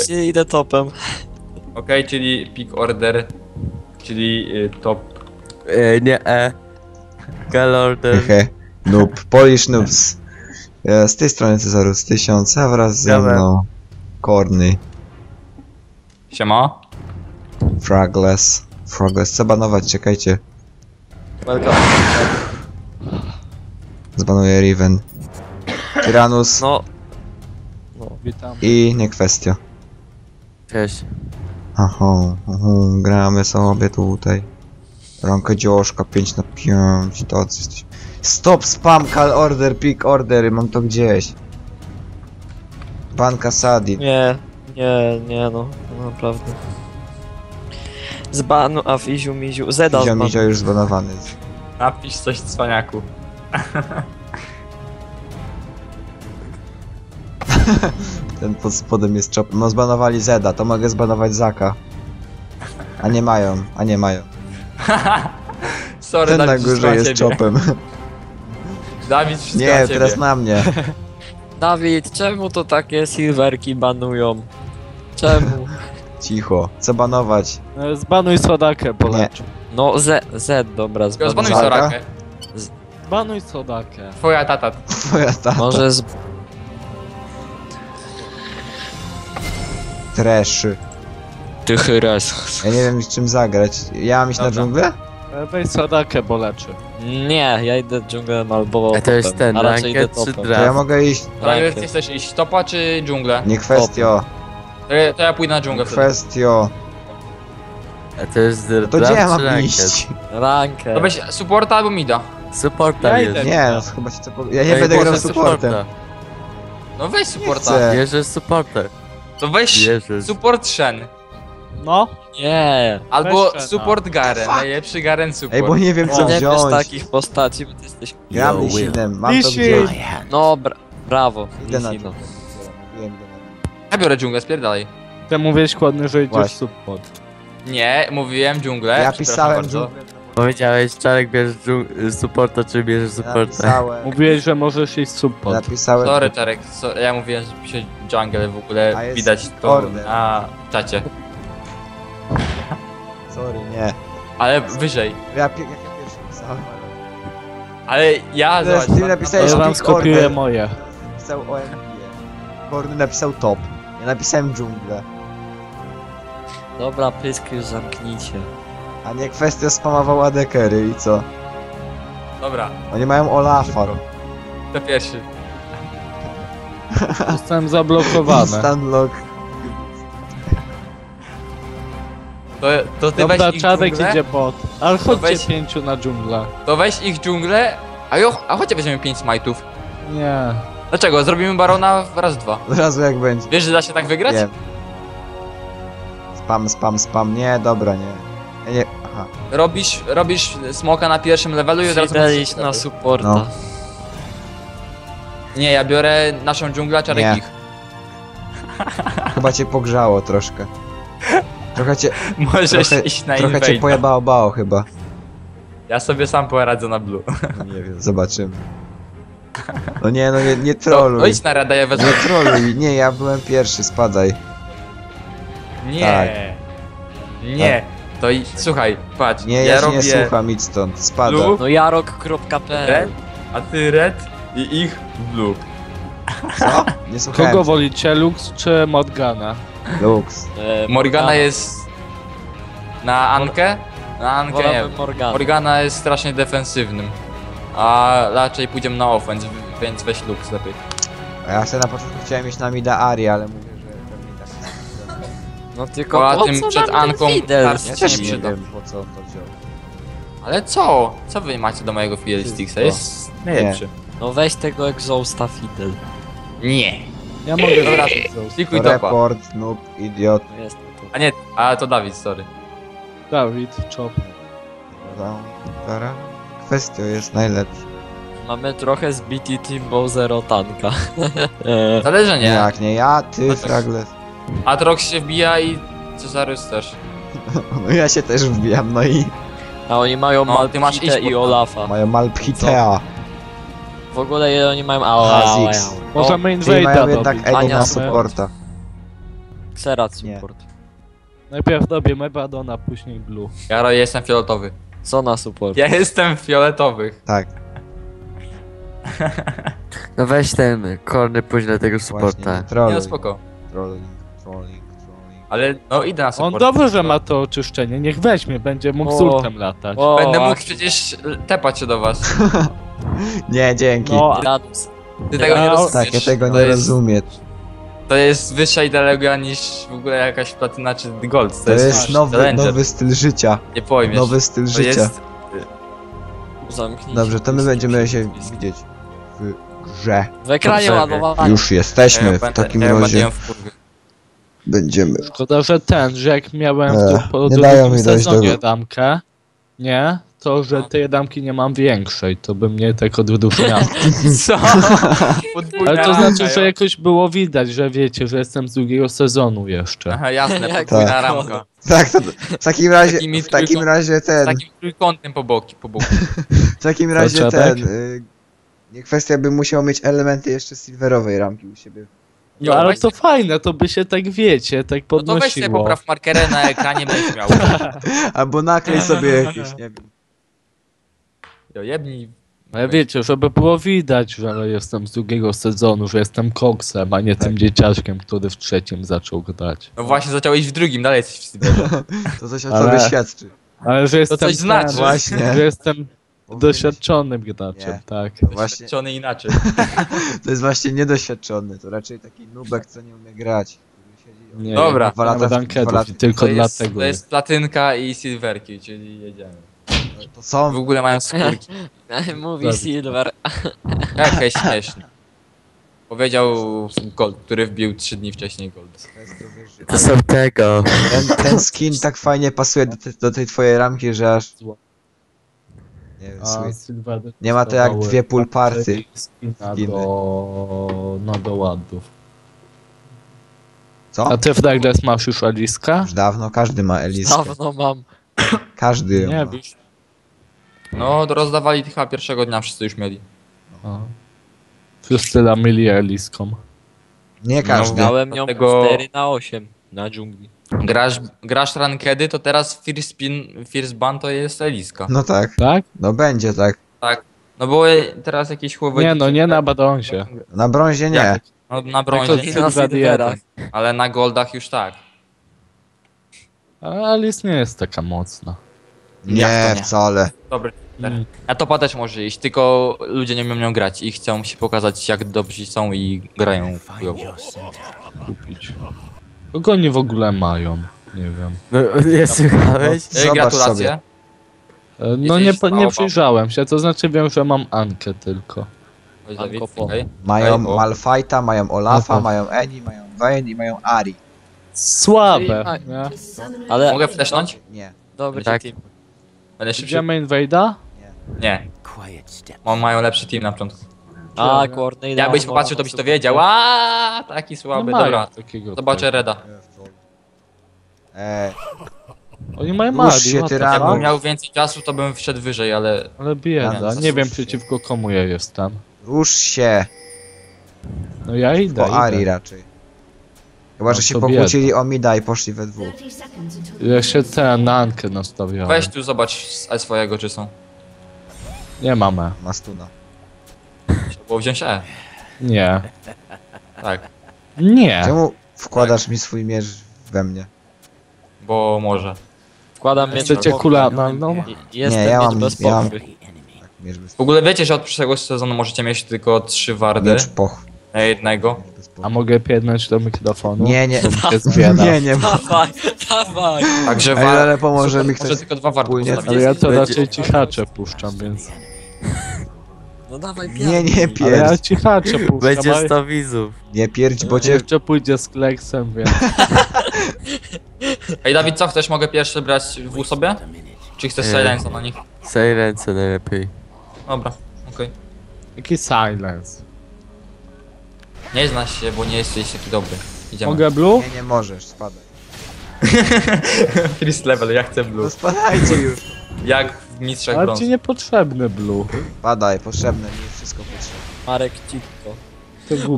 właśnie idę topem. Okej, czyli pick order, czyli top. Nie, Gal order. Noob, Polish noobs. Z tej strony Cezarus 1000, a wraz ze mną Qorny. Siema. Fragless. Fragless, zabanować, czekajcie. Welcome. Zbanuję Riven. Tyranus. No, witam. I Niekwestio. Cześć. Gramy sobie tutaj. Rąka dzioszka, 5 na 5, to co jesteś. Stop spam, call order, pick order, mam to gdzieś. Banka Sadi. Nie no naprawdę. Zbanu, a Fiziu Miziu, Zeda Fiziu Miziu już zbanowany. Napisz coś, cwaniaku. Ten pod spodem jest czop. No zbanowali Zeda, to mogę zbanować Zaka. A nie mają. Sorry, ten Dawid, na górze jest czopem. Dawid, wszystko na ciebie. Nie, teraz na mnie. Dawid, czemu to takie silverki banują? Czemu? Cicho, co banować? Zbanuj sodakę, Polaczku. No, Z, dobra, zbanuj sodakę. Zbanuj sodakę. Twoja tata. Może z... Treszy. Tychy raz. Ja nie wiem z czym zagrać. Ja mam iść na dżunglę? Weź sodakę, Boleczy. Nie, ja idę dżunglem albo to jest ten, a raczej idę topem. To ja mogę iść... Ale ty chcesz iść topa czy dżunglę? Niekwestio. To ja pójdę na dżunglę. Niekwestio. To jest draft, to gdzie ja mam iść? Rankę. To weź supporta albo mida. Supporta jest. Nie, no chyba się to... Ja nie będę grał supportem. No weź supporta. Bierzesz supporter. To weź support Shen. No? Nie. Albo weź support Garen, najlepszy Garen support. Ej, bo nie wiem co wziąć. Nie wiesz takich postaci, bo ty jesteś... Ja Lee Sinem, mam to wziąć. No, brawo. Idę na to. Ja biorę dżunglę, spierdalaj. Ty mówiłeś, Kładny, że idziesz support. Nie, mówiłem dżunglę. Ja pisałem dżunglę. Powiedziałeś, Czarek, bierz supporta, czy bierzesz supporta? Ja mówiłeś, że możesz iść support. Napisałem... Sorry, Czarek, ja mówiłem, że piszę jungle, w ogóle widać to na czacie. Sorry, nie. Ale wyżej. Ja pierwszy pisałem. Ale ja... Ty napisałeś... Ja wam skopiuję moje. Napisał OMG. Korny napisał top. Ja napisałem dżunglę. Dobra, pysk już zamknijcie. A Niekwestio spamował adekery i co? Dobra. Oni mają Olafa. To pierwszy. Zostałem zablokowany. Stunlock. To ty dobra, weź Czadek idzie pod. Ale chodźcie weź... 5 na dżunglę. To weź ich dżunglę, a chodźcie weźmiemy 5 smajtów. Nie. Dlaczego? Zrobimy barona raz, dwa. Razu jak będzie. Wiesz, że da się tak wygrać? Nie. Spam. Nie, dobra, nie. Nie, aha. Robisz smoka na pierwszym levelu i zaraz iść na supporta. No. Nie, ja biorę naszą dżunglę, Czarek ich. Chyba cię pogrzało troszkę. Trochę cię... Możesz iść na inwejda. Trochę cię pojebało chyba. Ja sobie sam poradzę na blue. Nie wiem, zobaczymy. No nie, nie trolluj. No idź na radę, ja wezmę. Nie trolluj, nie, ja byłem pierwszy, spadaj. Nie. Tak. Nie. Tak. To i słuchaj, patrz, nie, ja robię... Nie słucham, idź stąd, spada. Blue, no jarok.pl, a ty red i ich blue. Co? Nie słuchałem. Kogo wolicie, Lux czy Morgana? Lux. Morgana jest... Na Ankę? Na Ankę nie. Morgana jest strasznie defensywnym. A raczej pójdziemy na offense, więc weź Lux lepiej. Ja sobie na początku chciałem iść na mida Ari, ale mówię... No tylko a tym przed Anką karcie nie przyda. Po co on to wziął. Ale co? Co wy macie do mojego Fiddlesticksa? Jest najlepszy. No weź tego Exhausta Fiddle. Nie. Ja mogę zaraz Exhausta. Report, noob, idiot. A nie, a to Dawid, sorry. Dawid, chop. Kwestia jest najlepsza. Mamy trochę z BT Timbo zero tanka. Zależy nie. Jak nie ja, ty Fragless. Atrox się wbija i Cezarus też. No ja się też wbijam, no i... A oni mają Malphite i Olafa. Mają Malphitea. W ogóle oni mają... Możemy invade'a dobić. Możemy jednak Eni na supporta. Serat support. Najpierw robię Mebadona, później Blue. Ja jestem fioletowy. Sona support. Ja jestem fioletowy. Tak. No weź ten Qorny później tego supporta. Nie, spoko. Trolling. Ale no idę na support. On dobrze, że ma to oczyszczenie, niech weźmie, będzie mógł z ultem latać. Będę mógł przecież tepać się do was. Nie, dzięki. No, ty tego nie rozumiesz. Tak, ja tego nie rozumiem. To jest wyższa ideologia niż w ogóle jakaś platyna czy gold. To jest nowy styl życia. Nie pojmiesz. Nowy styl życia. Jest... Zamknij. Dobrze, to my będziemy się widzieć w grze. W ekranie ładowanym. Już jesteśmy w takim razie. Będziemy. Szkoda, że jak miałem w drugim sezonie ramkę, nie? To, że tej damki nie mam większej, to by mnie tak odwróciło. Co? Ale to znaczy, że jakoś było widać, że wiecie, że jestem z drugiego sezonu jeszcze. Aha, jasne, podwójna ramka. Tak, to w takim razie ten... Z takim trójkątnym po boku. W takim razie ten... Niekwestio by musiał mieć elementy jeszcze silverowej ramki u siebie. No, ale to fajne, to by się tak wiecie, tak podnosiło. No to weź sobie popraw markerę na ekranie, byś miał. Albo naklej sobie jakieś, nie wiem. Jebni. Ale wiecie, żeby było widać, że jestem z drugiego sezonu, że jestem koksem, a nie tym dzieciaczkiem, który w trzecim zaczął grać. No właśnie, zacząłeś w drugim, dalej jesteś w Syberze. To coś o tobie świadczy. Ale że jestem, to coś znaczy. Właśnie. Że jestem doświadczonym graczem, tak. Doświadczony inaczej. To jest właśnie niedoświadczony, to raczej taki nubek, co nie umie grać. Nie, dobra, tylko dlatego. To jest platynka i silverki, czyli jedziemy. To są w ogóle mają skórki. Mówi Silver. Jakaś śmieszna. Powiedział Gold, który wbił 3 dni wcześniej Gold. To są tego. Ten skin tak fajnie pasuje do tej twojej ramki, że aż... Nie wiem, nie ma to jak dwie pool party. No do ładów. Co? A ty w Douglas masz już Eliska? Już dawno każdy ma Eliskę. Dawno mam. Każdy ją ma. No, to rozdawali chyba pierwszego dnia, wszyscy już mieli. No. Wszyscy mieli Eliską. Nie każdy. Miałem ją tego... 4/8 na dżungli. Grasz rankedy, to teraz first ban to jest Eliska. No tak. Tak? No będzie tak. Tak. No bo teraz jakieś chłopacy. Nie, no nie na badonsie. Na brązie nie. Jak? No, na brązie tak, nie. Na silverach. Ale na goldach już tak. Ale Elis nie jest taka mocna. Nie, wcale. Dobry. Na topa też może iść, tylko ludzie nie umieją grać i chcą się pokazać, jak dobrzy są i grają. Kupić. Kogo oni w ogóle mają? Nie wiem. Nie słychałeś? Gratulacje. No nie przyjrzałem się, to znaczy wiem, że mam Ankę tylko. Mają Malphite'a, mają Olafa, mają Annie, mają Vayne i mają Ahri. Słabe. Ale mogę flashnąć? Nie. Dobry team. Widzimy Invade'a? Nie. Mają lepszy team na początku. A, Qorny. Jakbyś popatrzył, to byś to wiedział. Aaaa, taki słaby. Dobra, zobaczę Reda. Oni mają margin. Jakbym miał więcej czasu, to bym wszedł wyżej, ale... Ale bieda, nie wiem przeciwko komu ja jestem. Rusz się. No ja idę. O Ahri raczej. Chyba, że się pokłócili o Mida i poszli we dwóch. Ja się na Ankę nastawiałem. Weź tu zobacz swojego, czy są. Nie mamy. Ma stuna. Trzeba było wziąć E. Nie. Tak. Nie. Czemu wkładasz mi swój mierz we mnie? Bo może. Wkładam mierz cię kula na mną? Jestem mierz bez pochwy. Tak, mierz bez pochwy. W ogóle wiecie, że od przyszłego sezonu możecie mieć tylko 3 wardy. Mierz pochwy. Na jednego. A mogę piętnąć do mikrofonu? Nie. Nie. Dawaj. Także ale pomoże mi ktoś. Tylko 2 warty. Ale ja to raczej cichacze puszczam, więc... No dawaj pierdź. Nie pierdź. Ale ja cichacze puszczam. Będzie 100 widzów. Nie pierdź, bo cię... Jeszcze pójdzie z kleksem, więc... Ej Dawid, co chcesz? Mogę pierwszy brać w sobie? Czy chcesz silence'a na nich? Silence najlepiej. Dobra, okej. Jaki silence? Nie znasz się, bo nie jesteś taki dobry. Idziemy. Mogę blue? Nie, nie możesz, spadaj. First level, ja chcę blue. No spadajcie już. Jak w mistrzach brąz. Ale ci niepotrzebny blue. Spadaj, potrzebne mi, wszystko potrzebne. Marek, cipko.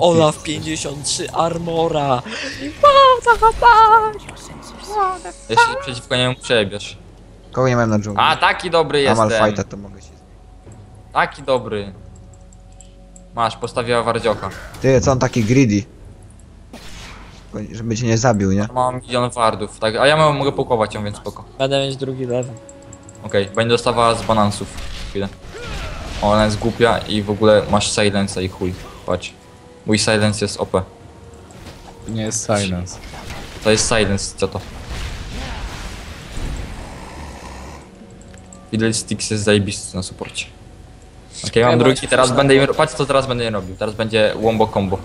Olaf 53 armora. Jeśli przeciwko niemu przebiesz. Kogo nie mam na dżungli? A taki dobry jestem. Malfajta to mogę się zbić. Taki dobry. Masz, postawiła wardziocha. Ty, co on taki greedy? Żeby cię nie zabił, nie? Mam milion wardów, tak, a ja mogę pokować ją, więc spoko. Będę mieć drugi level. Okej, będzie dostawała z balansów. Chwilę. Ona jest głupia i w ogóle masz silence i chuj. Patrz. Mój silence jest OP. Nie jest silence. To jest silence, co to? Fiddlesticks jest zajebisty na suporcie. Okej, mam drugi, teraz będę im... Patrz co teraz będę im robił, teraz będzie wombo combo.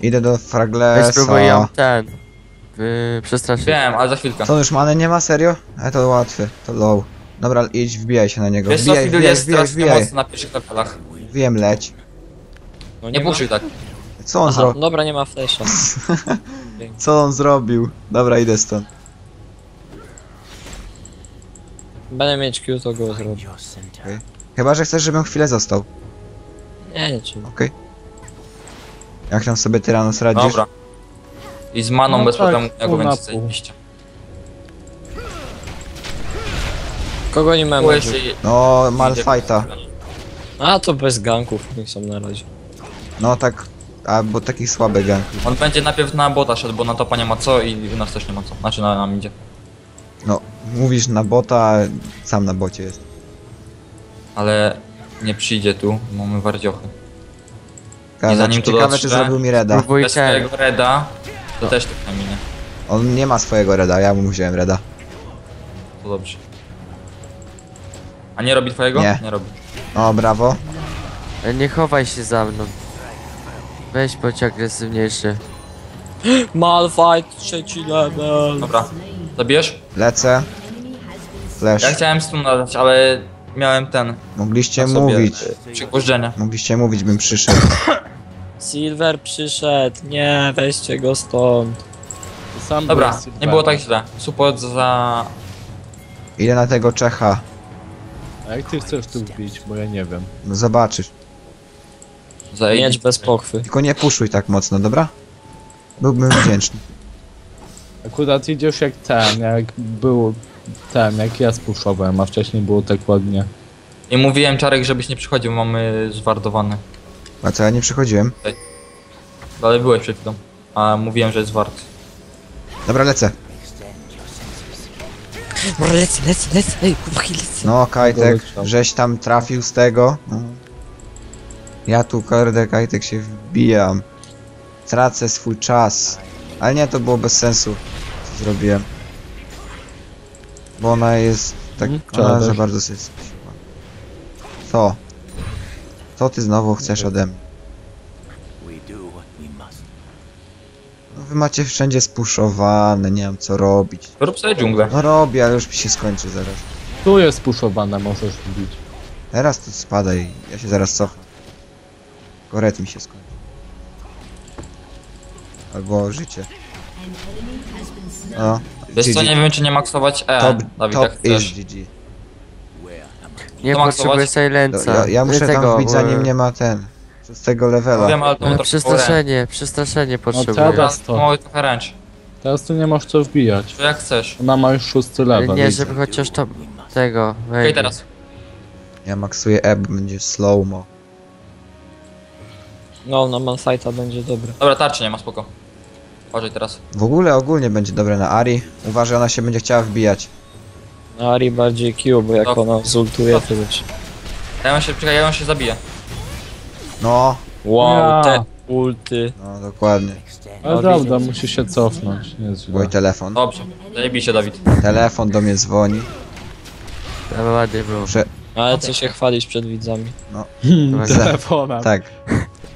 Idę do Fraglessa. Spróbuję ją ten... przestraszyć. Wiem, ale za chwilkę. Co już many nie ma, serio? Ale to łatwy, to low. Dobra, idź, wbijaj się na niego. Wiesz co, Fiddle jest strasznie mocno na pierwszych levelach. Wiem, leć. No nie puszuj tak. Co on zrobił? Dobra, nie ma flesza. Co on zrobił? Dobra, idę stąd. Będę mieć Q, to go zrobię. Okay. Chyba, że chcesz, żebym chwilę został. Nie, nie trzeba. Okej. Jak tam sobie Tyranus radzisz? Dobra. I z maną no bez tak, problemu, jak go więcej zajebiście. Kogo nie mamy? No, Malfajta. A, to bez ganków, niech są na razie. No tak, a bo takich słabych ganków. On będzie najpierw na bota szedł, bo na topa nie ma co i u nas też nie ma co. Znaczy na nam idzie. No, mówisz na bota, sam na bocie jest. Ale nie przyjdzie tu, mamy wardziochy. Zanim to ciekawe, czy zrobił mi reda. Bez swojego reda, to no. Też tak na minie. On nie ma swojego reda, ja mu wziąłem reda. To dobrze. A nie robi twojego? Nie, nie robi. O, brawo. Nie chowaj się za mną. Weź bądź agresywniejszy. Malfight, trzeci level. Dobra, zabierz? Lecę. Flash. Ja chciałem stunadać, ale... Miałem ten. Mogliście mówić. Przygłożenia. Mogliście mówić, bym przyszedł. Silver przyszedł. Nie, weźcie go stąd. Sam dobra, nie było tak źle. Support za... Ile na tego Czecha? A jak ty chcesz tu wbić, bo ja nie wiem. No zobaczysz. Miecz bez pochwy. Tylko nie puszuj tak mocno, dobra? Byłbym wdzięczny. Akurat idziesz jak ten, jak był... Tam, jak ja spuszczałem, a wcześniej było tak ładnie. I mówiłem, Czarek, żebyś nie przychodził, mamy zwardowane. A co, ja nie przychodziłem? Ale byłeś przed chwilą, a mówiłem, że jest wart. Dobra, lecę. Dobra, lecę, ej, chłopaki, lecę. No, Kajtek, żeś tam trafił z tego. No. Ja tu, kurde, Kajtek, się wbijam. Tracę swój czas. Ale nie, to było bez sensu, co zrobiłem. Bo ona jest tak, ona za bardzo się spieszyła. Co? Co ty znowu chcesz ode mnie? No wy macie wszędzie spuszowane, nie wiem co robić. Rób sobie dżunglę. No robię, ale już mi się skończy zaraz. Tu jest spuszowana, możesz bić. Teraz tu spadaj, ja się zaraz cofam. Koret mi się skończy. Albo życie. No. Wiesz co, nie wiem czy nie maksować Dawid, jak chcesz. GG. Nie potrzebuję silence'a. Ja muszę tam wbić zanim nie ma ten. Z tego levela. Wiem, ale to przestraszenie potrzebuję. No trochę ręcz. Teraz tu nie masz co wbijać. To jak chcesz. Ona ma już 6 level. Nie, żeby chociaż tam tego. Okej, teraz. Ja maksuję bo będzie slow-mo. No, na Malfajta będzie dobre. Dobra, tarczy nie ma, spoko. Uważaj teraz. W ogóle ogólnie będzie dobre na Ari. Uważaj, ona się będzie chciała wbijać. Na Ari bardziej Q, bo jak ona zultuje to wiesz. Ja ją się zabiję. No. Wow, te ulty. No dokładnie. Ale prawda, musi się cofnąć. Mój telefon. Dobrze, zajebij się Dawid. Telefon do mnie dzwoni. Ale co się chwalić przed widzami. No. Telefonem. Tak.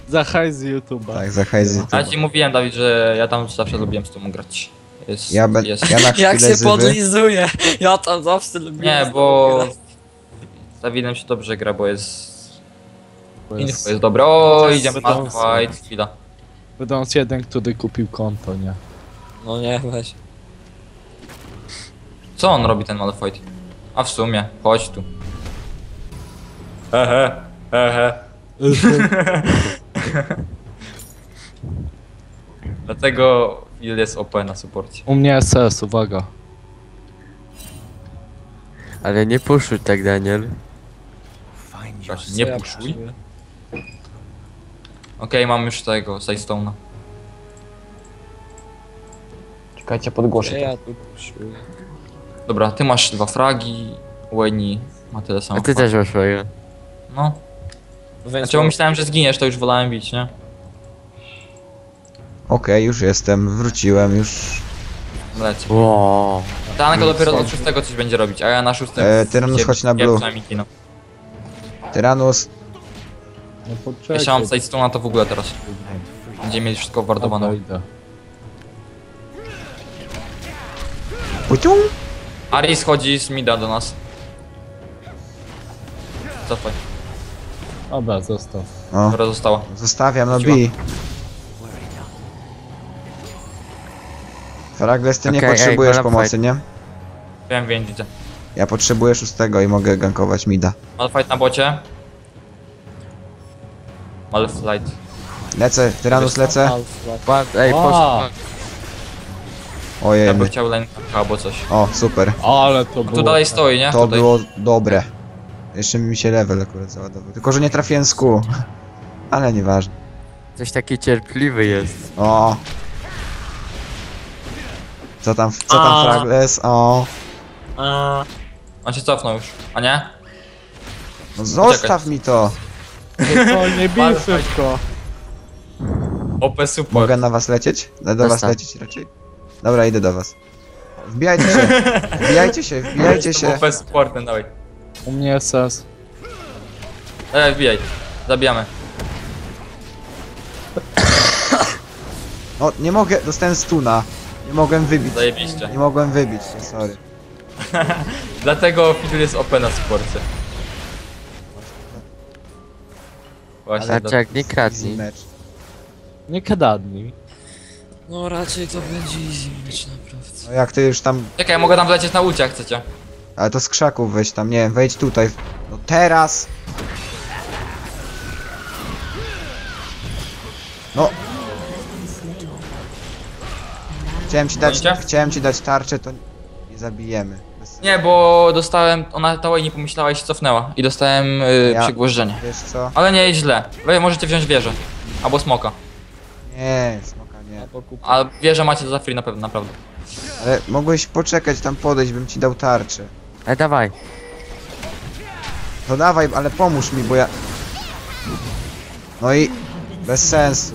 Za hajs z YouTube'a. Tak, za hajs z YouTube'a. Ja ci mówiłem, Dawid, że ja tam zawsze lubiłem z tobą grać. Ja jak się podlizuję, ja tam zawsze lubiłem. Nie, bo z Dawidem się dobrze gra, bo jest dobre. O, idziemy na fight, chwila. Wydając jeden, który kupił konto, nie? No nie, weź. Co on robi, ten motherfight? A w sumie, chodź tu. Hehe. Dlatego il jest OP na suporcie. U mnie SS, uwaga. Ale nie puszuj tak, Daniel. Właśnie, nie puszuj. Okej, mam już tego, Sidestone'a. Czekajcie, podgłoszę. Ja tu puszuję. Dobra, ty masz 2 fragi, Łeni ma tyle samo. A ty też masz fragę. No. Znaczy, bo myślałem, że zginiesz, to już wolałem bić, nie? Okej, już jestem, wróciłem już. Leci. Wow. Tanko dopiero od 6 coś będzie robić, a ja na 6. Tyranus, chodź na blue. Tyranus. No poczekaj. Sidestone to w ogóle teraz. Będziemy mieć wszystko wardowane. Aris chodzi z mida do nas. Cofaj. Dobra, został. O. Dobra, została. Zostawiam, no bij. Fragles, ty nie potrzebujesz pomocy, nie? Wiem, wiem, widzę. Ja potrzebuję 6 i mogę gankować mida. Malfight na bocie. Malfight. Lecę, Tyranus, lecę. Ej, poszedł. Ojej. Ja bym chciał lane'a albo coś. O, super. Ale to było... Tu dalej stoi, nie? To było dobre. Jeszcze mi się level akurat załadował. Tylko, że nie trafiłem z Q. Ale nieważne. Coś taki cierpliwy jest. O. Co tam Fragles? O. On się cofnął już, a nie? No zostaw mi to! Nie bij szybko! OP super. Mogę na was lecieć? Do was lecieć raczej. Dobra, idę do was. Wbijajcie się! Wbijajcie się, wbijajcie się! OP support, dawaj. U mnie jest sens. Wbijaj. Zabijamy. O, nie mogę, dostałem stuna. Nie mogłem wybić. Zajebiście. Nie mogłem wybić, sorry. Dlatego Fiddle jest OP na sporcie. Właśnie. Ale jak nie kradnij. Nie kradnij. No raczej to będzie easy match, naprawdę. No jak ty już tam... Czekaj, mogę tam wlecieć na ucie, jak chcecie. Ale to z krzaków weź tam, nie wiem, wejdź tutaj. No teraz! No! Chciałem ci dać tarczę, to nie zabijemy. Nie, bo dostałem, ona ta i nie pomyślała i się cofnęła. I dostałem przygłożenie. Wiesz co? Ale nie jest źle. Wy możecie wziąć wieżę. Albo smoka. Nie, smoka nie. A wieżę macie za free na pewno, naprawdę. Ale mogłeś poczekać, tam podejść, bym ci dał tarczę. Dawaj. To dawaj, ale pomóż mi, bo ja... No i... Bez sensu.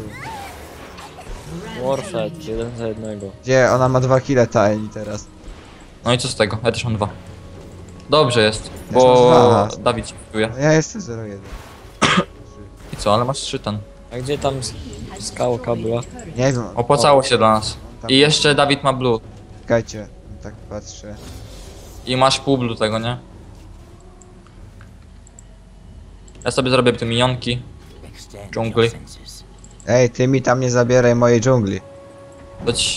Warfight, 1 za 1. Gdzie? Ona ma 2 kile tajni teraz. No i co z tego? Ja też mam 2. Dobrze jest, ja bo Dawid się wpływa. Ja jestem 0-1. I co, ale masz 3 ten. A gdzie tam skałka była? Nie wiem. Opłacało się dla nas. I jeszcze Dawid ma blue. Czekajcie, tak patrzę. I masz pół blue tego, nie? Ja sobie zrobię te minionki. Dżungli. Ej, ty mi tam nie zabieraj mojej dżungli.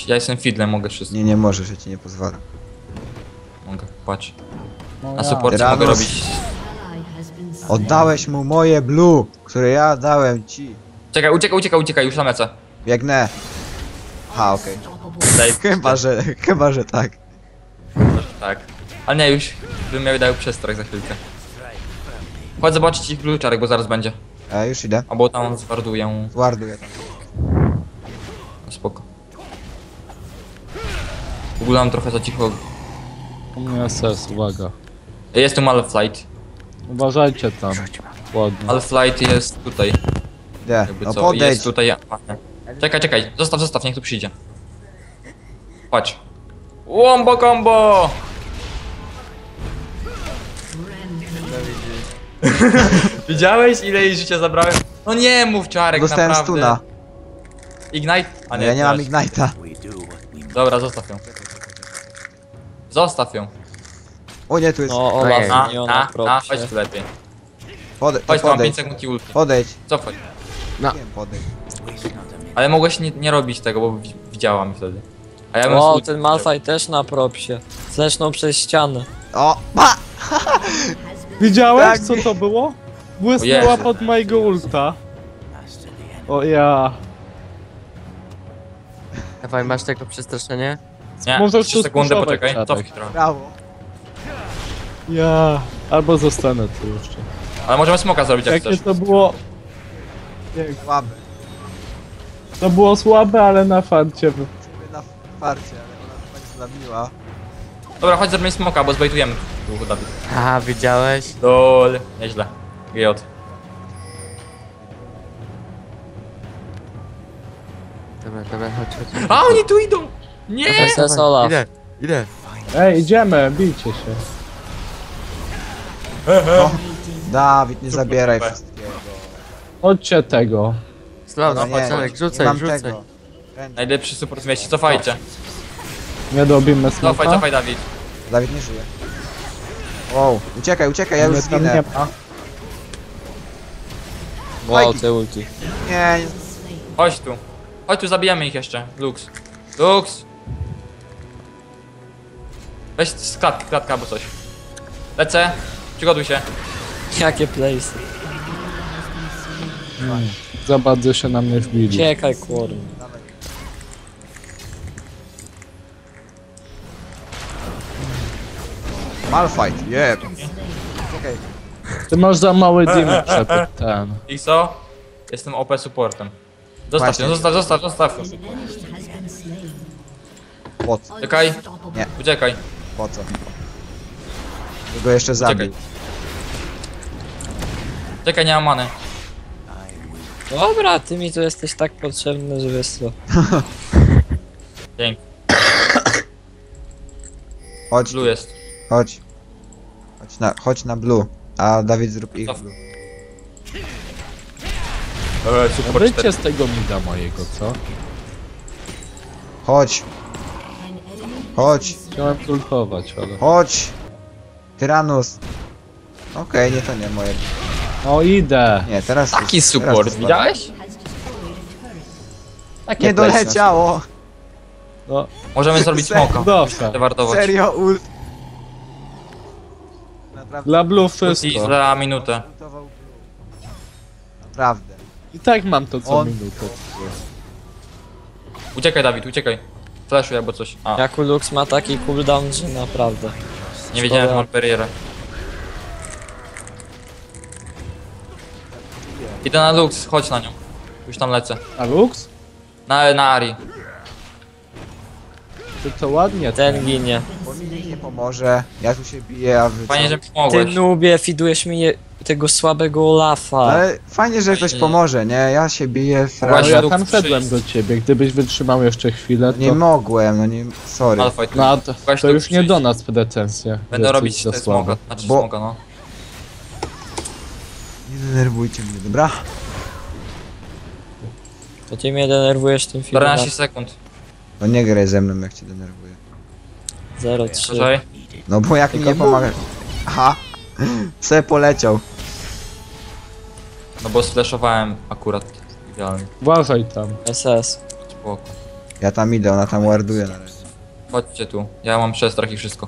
Ja jestem fiddlem, mogę wszystko. Nie, nie możesz, ja ci nie pozwolę. Mogę, patrz. Na supporcie mogę robić. Oddałeś mu moje blue, które ja dałem ci. Czekaj, uciekaj, już na mecę. Biegnę. Aha, okej. Chyba, że tak. Chyba, że tak. Ale nie, już bym miał dał przestrach za chwilkę. Chodź zobaczyć ich blue czarek, bo zaraz będzie. A już idę. Albo tam zwarduję. Zwarduję tam. Spoko. W ogóle mam trochę za cicho. U mnie SS, uwaga. Jest tu Malphite. Uważajcie tam. Ładnie. Malphite jest tutaj. Nie, no podejdź. Jest tutaj. Czekaj. Zostaw, niech tu przyjdzie. Patrz. Łombo combo! Widziałeś ile jej życia zabrałem? No nie mów, Czarek, dostałem naprawdę. Dostałem stuna. Ignite? A nie, ja nie mam Ignite'a. Dobra, zostaw ją. Zostaw ją. O nie, tu jest... O, chodź tu lepiej. Chodź, mam 5 sekund i ulti. Podejdź. Cofaj. No. Ale mogłeś nie robić tego, bo widziałam wtedy. A ja o, ten Malphite też na propsie. Zresztą przez ścianę. O, ba! Widziałeś, co to było? Błysnęła pod mojego ulta. O ja. Dawaj, masz tego przestraszenie? Nie, może jeszcze sekundę poczekaj, cofki trochę. Brawo. Ja, albo zostanę tu jeszcze. Ale możemy smoka zrobić jak chcesz. To było... słabe. To było słabe, ale na farcie. Na farcie, ale ona tak zabiła. Dobra, chodź zrobimy smoka, bo zbejtujemy. Aha, widziałeś? Dol, nieźle. Giot. Dobra, dobra, chodź. A oni tu idą! Nie! Idę. Ej, idziemy, bijcie się. No. Dawid, nie zabieraj wszystkiego. Chodźcie tego. Slowno, patrzalek, rzucaj. Tego. Najlepszy support mieści, cofajcie. Nie dobimy smoka. Cofaj, Dawid. Dawid nie żyje. Wow, uciekaj, ja już zginę. Wow, te ulti. Nie. Chodź tu, zabijamy ich jeszcze. Lux. Weź z klatka albo coś. Lecę, przygotuj się. Jakie place. Za bardzo się na mnie wbili. Uciekaj, Qorny. Malfight, jeb. Okej. Ty masz za mały damage, żeby ten. I co? Jestem OP supportem. Zostaw. Po co? Czekaj. Nie. Uciekaj. Po co? Go jeszcze zabił. Czekaj, nie mam many. Dobra, ty mi tu jesteś tak potrzebny, że wiesz co. Dzięki. Chodź. Blue jest. Chodź na blue, a Dawid zrób ich blue. Wyjdźcie z tego mida mojego, co? Chodź. Chciałem kultować, ale... Chodź! Tyranus! Okej, nie, to nie moje. O, idę! Nie, teraz... Taki support, widziałeś? Nie doleciało! No. Możemy zrobić smoka. Serio, ult. Naprawdę. Dla blue wszystko. Za minutę. Naprawdę. I tak mam to co minutę. Uciekaj, Dawid, uciekaj. Flashuj albo coś. Jaku Lux ma taki cooldown, że naprawdę. Nie wiedziałem, że mam barierę. Idę na Lux, chodź na nią. Już tam lecę. Na Lux? Na Ari. To ładnie. Ten ginie. Bo mi nie pomoże, ja tu się biję, a wy... Fajnie, że pomogłeś. Ty nubie, fidujesz mi tego słabego Olafa. Ale fajnie, że ktoś pomoże, nie? Ja się biję, fraga. Ja tam wszedłem do ciebie, gdybyś wytrzymał jeszcze chwilę, to... Nie mogłem, no nie... Sorry. No, to już nie do nas pretensje. Będę robić te smoga, no. Nie denerwujcie mnie, dobra? To ty mnie denerwujesz tym filmem. 14 sekund. No nie graj ze mną, jak cię denerwuję. 0-3. No bo jak mi nie pomagasz... Aha! Se poleciał. No bo sflashowałem akurat idealnie. Uważaj tam. SS. Spoko. Ja tam idę, ona tam warduje na razie. Chodźcie tu, ja mam przestrach i wszystko.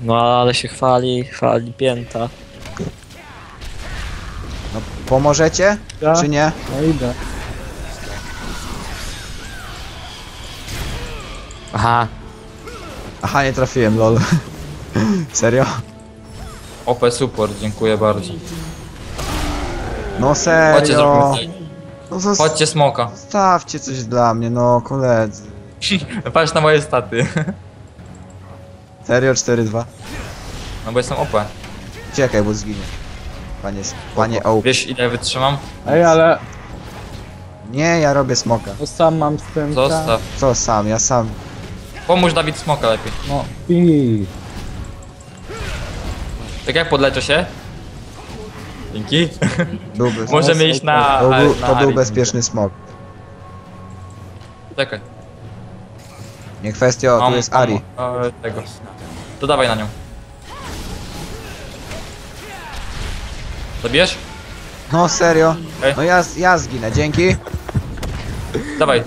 No ale się chwali pięta. No pomożecie? Ja? Czy nie? No idę. Aha, nie trafiłem, lol. Serio? OP support, dziękuję bardzo. No serio. Chodźcie, chodźcie smoka. Zostawcie coś dla mnie, no koledzy. Patrz na moje staty. Serio 4-2. No bo jestem OP. Czekaj, bo zginie. Panie OP. Wiesz ile wytrzymam? Ej, ale... Nie, ja robię smoka. To sam mam z tym... Zostaw. Co sam, ja sam... Pomóż Dawid smoka lepiej. No i. Tak jak podleczę się? Dzięki. Możemy iść na... To był bezpieczny smok. Czekaj. Niekwestio, tu jest Ari. Tego. To dawaj na nią. Zabijesz? No serio? Okay. No ja zginę, dzięki. Dawaj.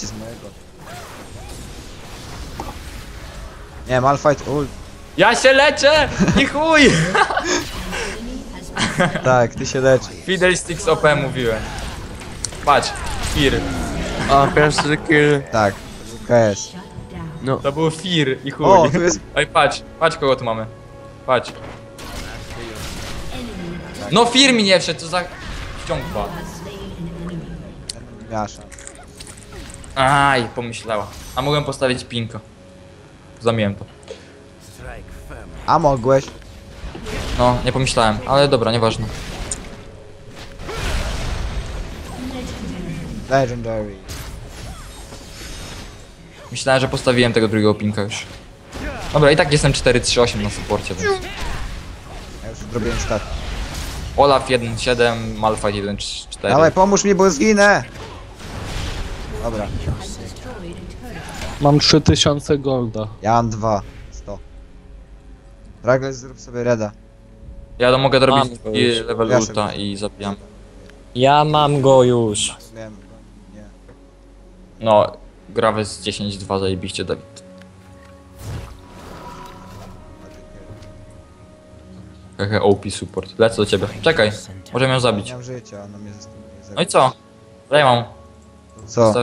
Cię z mojego. Nie, Malfight ult. Ja się leczę! I chuj! Tak, ty się leczysz. Fiddlesticks OP mówiłem. Patrz, Fir. O, pierwszy kill. Tak, KS. No. To był Fir i chuj. O, jest... Oj, patrz, patrz kogo tu mamy. Patrz. No Fir mi nie wszedł, co za... wciągła. Gasza. Aj, pomyślała. A mogłem postawić pinko. Zamiłem to. A mogłeś? No, nie pomyślałem, ale dobra, nieważne. Legendary. Myślałem, że postawiłem tego drugiego pinka już. Dobra, i tak jestem 4-3-8 na supporcie, więc... Ja już zrobiłem sztat. Olaf 1-7, Malphite 1-4. Dawaj, pomóż mi, bo zginę! Dobra. Mam 3000 golda. Ja mam 200. Fragless, zrób sobie reda. Ja mogę zrobić level ulta i zabijam. Ja mam go już. Wiem, nie. No, Graves z 10-2, zajebiście, Dawid. Hehe, OP support. Lecę do ciebie. Czekaj, możemy ją zabić. Nie mam życia, ona mnie zabić. No i co? Daj mam. Co?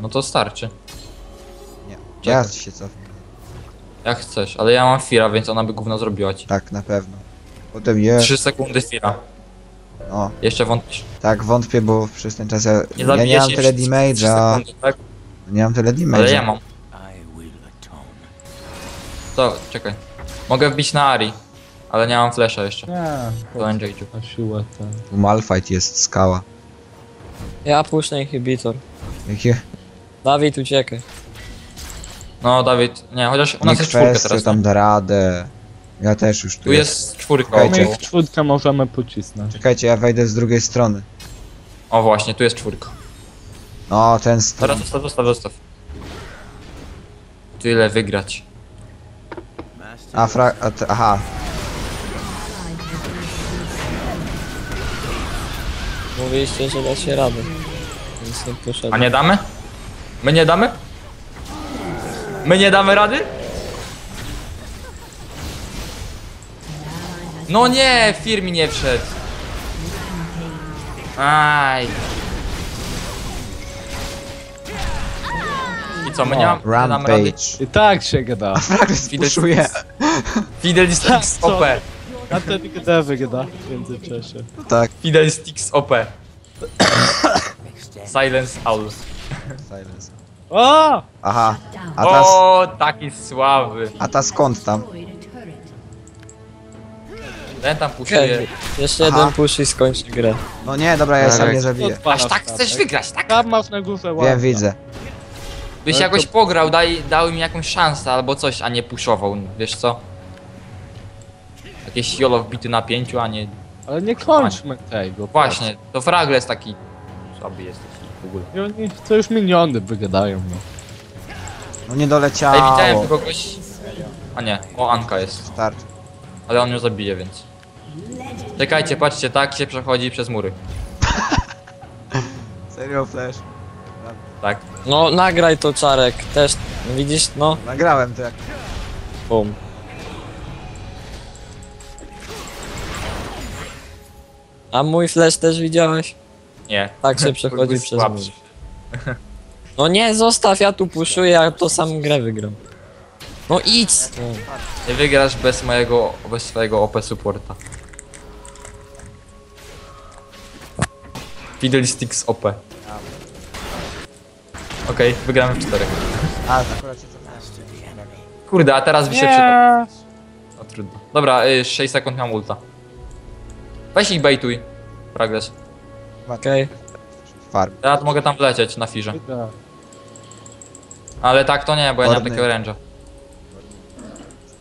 No to starczy. Nie, czekaj. Ja się cofnę. Jak chcesz, ale ja mam Fira, więc ona by gówno zrobiła ci. Tak, na pewno. Potem je... 3 sekundy Fira. O. Jeszcze wątpisz? Tak, wątpię, bo przez ten czas ja nie mam tyle damage'a. Tak? Nie mam tyle damage'a. Ale ja mam. To, czekaj. Mogę wbić na Ari, ale nie mam flesza jeszcze. Nie, to NJ tu. U Malphite jest skała. Ja puszczę inhibitor. Jakie? Dawid, uciekaj. No, Dawid, nie, chociaż u nas jest czwórka teraz. Tam da radę. Ja też już tu jest czwórka. My czwórkę możemy pocisnąć. Czekajcie, ja wejdę z drugiej strony. O właśnie, tu jest czwórka. No, ten stary. Teraz zostaw. Tyle wygrać. A aha. Mówiliście, że da się radę. Więc nie poszedłem. A nie damy? My nie damy? My nie damy rady? No nie, Fir mi nie wszedł. Aj. I co, my nie mamy rady? I tak się gada. Fiddlesticks OP. A to gada wygada w międzyczasie. Tak. Fiddlesticks OP. Silence Owl. Silence. O! Aha. A ta... O, taki słaby. A ta skąd tam? Ten tam puszuje. Jeszcze jeden puszy i skończy grę. No nie, dobra, ja sam nie zabiję. Aż tak chcesz wygrać, tak? Tam masz na górze. Wiem, widzę. Byś jakoś pograł, dał mi jakąś szansę albo coś, a nie puszował, wiesz co? Jakieś jolo wbity na 5, a nie... Ale nie kończmy tego. Właśnie, to Fragless taki... Słaby jesteś w ogóle. I oni to już miliony wygadają, no. No nie doleciało. Ale widziałem tylko kogoś... A nie, o Anka jest. Start. Ale on ją zabije, więc... Czekajcie, patrzcie, tak się przechodzi przez mury. Serio, Flash? Tak. No, nagraj to, Czarek, też, widzisz, no. Nagrałem, tak. Bum. A mój Flash też widziałeś? Nie. Tak się przechodzi przez mury. No nie, zostaw, ja tu puszuję, ja to sam grę wygram. No idź! Nie wygrasz bez swojego OP supporta. Fiddlesticks OP. Okej, wygramy w 4. A, akurat się cofnęliście. Kurde, a teraz mi się przyda. No trudno. Dobra, 6 sekund mam ulta. Weź ich baituj. Fragless. Okej. Ja mogę tam wlecieć na firze. Ale tak to nie, bo ja nie mam takiego range'a.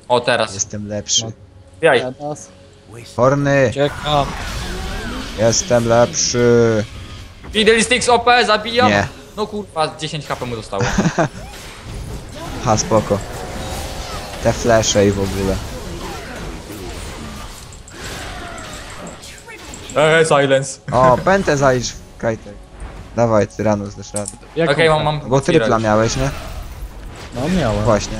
O, teraz. Jestem lepszy. Jaj. Qorny. Czekam. Jestem lepszy. Fiddlesticks OP, zabijam. Nie. No kurwa, 10 HP mu zostało. Ha, spoko. Te flesze i w ogóle. Silence. O, pętę zajrz w kajtek. Dawaj, Tyranus, dasz radę. Okej, mam... Bo trypla miałeś, nie? No, miałem. Właśnie.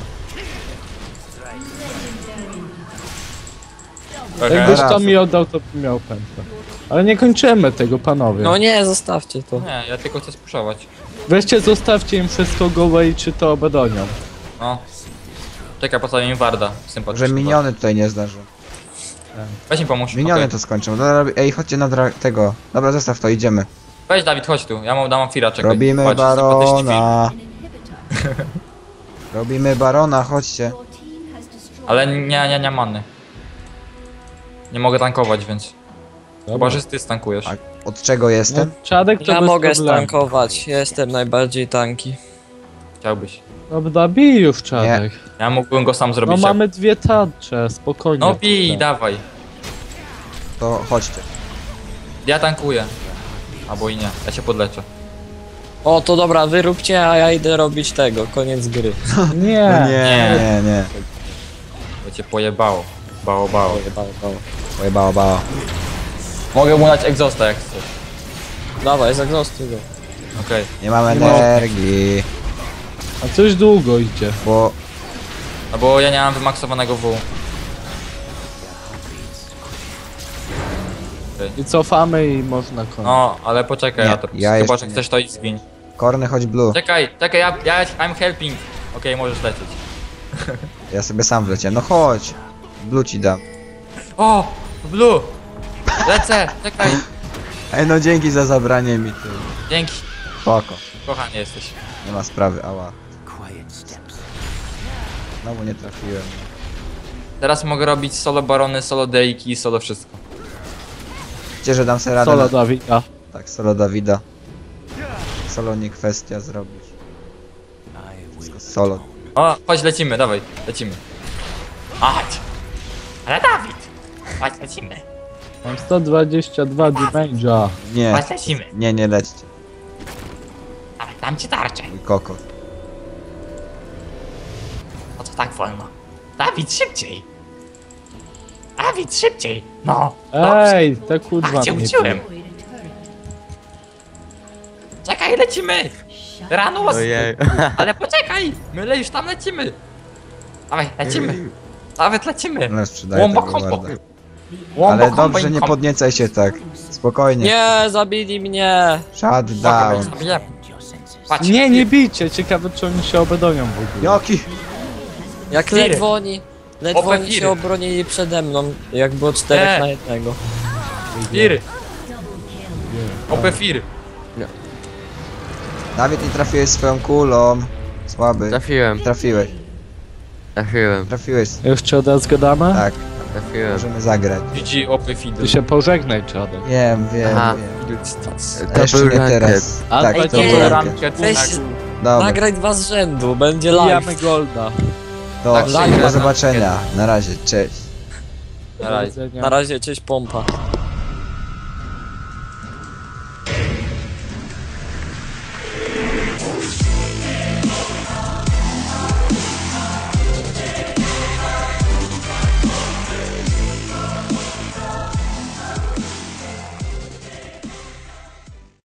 Jakbyś to mi oddał, to bym miał pętlę. Ale nie kończymy tego, panowie. No nie, zostawcie to. Nie, ja tylko chcę spuszować. Weźcie, zostawcie im wszystko gołe i czy to obedonią. No. Czekaj, postawię im warda. Sympatycznie. Że miniony tutaj nie zdarzy. Weź mi pomóż. Miniony okay. To skończą. Ej, chodźcie na tego. Dobra, zostaw to, idziemy. Weź Dawid, chodź tu. Ja mam dam fira, czekaj. Robimy chodź, barona. Robimy barona, chodźcie. Ale nie manny. Nie mogę tankować, więc... Dobra. Chyba, że ty stankujesz. A od czego jestem? No, Czadek to ja mogę stankować, jestem najbardziej tanki. Chciałbyś. Dobra, bij już Czadek. Nie. Ja mógłbym go sam zrobić. No mamy dwie tarcze, spokojnie. No bij, tutaj. Dawaj. To chodźcie. Ja tankuję. Albo i nie, ja się podleczę. O, to dobra, wy róbcie, a ja idę robić tego, koniec gry. Nie. Bo cię pojebało. Pojebało. Mogę mu dać egzosta jak chcesz. Dawaj, jest egzosty go. Okej. Nie mam energii. A coś długo idzie. Bo... No bo ja nie mam wymaksowanego W. Okay. I cofamy i można kończyć. No, ale poczekaj, nie, ja chyba, że chcesz to i zgiń. Qorny, chodź blue. Czekaj, I'm helping. Okej, możesz lecieć. Ja sobie sam wlecię, no chodź. Blue ci dam. O, blue! Lecę, czekaj! Ej, no dzięki za zabranie mi tu. Dzięki. Spoko. Kochanie jesteś. Nie ma sprawy, ała. No bo nie trafiłem. Teraz mogę robić solo barony, solo dejki i solo wszystko. Wiecie, że dam sobie radę. Solo Dawida. Tak, solo Dawida. Solo nie kwestia zrobić. Wszystko solo. O, chodź lecimy, dawaj, lecimy. Chodź! Ale Dawid! Chodź lecimy. Mam 122 damage'a. Nie lećcie. Ale dam ci tarczę. Mój koko. No to tak wolno. Dawid, szybciej. Dawid, szybciej. No. Ej, ta kurwa. Tak cię uciłem. Czekaj, lecimy. Ranus. Ale poczekaj. My już tam lecimy. Dawaj, lecimy. Nawet lecimy. Łombo kombo. Ale dobrze, nie podniecaj się tak. Spokojnie. Nie, zabili mnie. Shut down. Nie bijcie. Ciekawe, czy oni się obedonią w ogóle. Joki. Jak ledwo oni się obronili przede mną. Jak było 4 na jednego. Fir. Opefir. Dawid, nie trafiłeś swoją kulą. Słaby. Trafiłeś. Jeszcze od nas gadamy? Tak. Możemy zagrać. Widzi opy feed. Ty się pożegnaj, Czadek. Wiem. To był teraz. Tak, to był ranket. Nagraj 2 z rzędu, będzie live. Bijamy golda. Do zobaczenia. Na razie, cześć. Na razie, cześć pompa.